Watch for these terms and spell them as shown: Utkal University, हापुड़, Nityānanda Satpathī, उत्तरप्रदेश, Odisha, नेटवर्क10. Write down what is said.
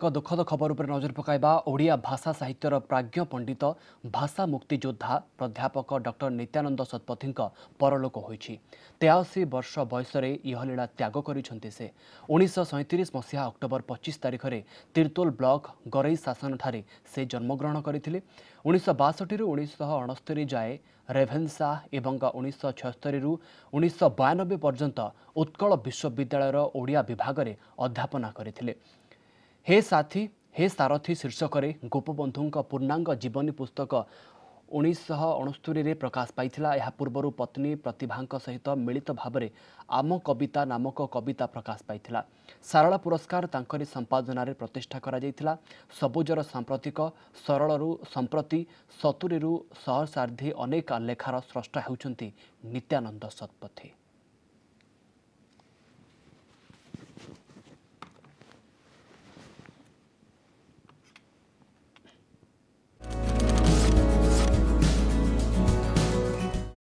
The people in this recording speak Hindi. एक दुखद खबर पर नजर पकाइबा ओडिया भाषा साहित्यर प्राज्ञ पंडित भाषा मुक्ति योद्धा प्राध्यापक डॉक्टर नित्यानंद सतपथी परलोक होईछि। 83 वर्ष बयस इहलीला त्याग करिसेंति से। 1937 मसीहा अक्टोबर 25 तारिख रे तिरतोल ब्लॉक गरई शासन ठारे से जन्मग्रहण करथिले। 1962 रु 1969 जाए रेभेन्सा एवं 1976 रु 1992 पर्यंत उत्कल विश्वविद्यालय ओडिया विभाग रे अध्यापना करथिले। हे साथी हे सारथी शीर्षक गोपबंधुंक पूर्णांग जीवनी पुस्तक 1969 रे प्रकाश पाइथिला। यह पूर्वर पत्नी प्रतिभांक सहित मिलित भाव में आम कविता नामक कविता प्रकाश पाइथिला। सारला पुरस्कार तांकरी संपादन रे प्रतिष्ठा करा जाइथिला। सबुजर सांप्रतिक सरलरू संप्रति 70 रु सहसार्धी अनेक लेखार स्रष्टा हेउचंती नित्यानंद सतपथी।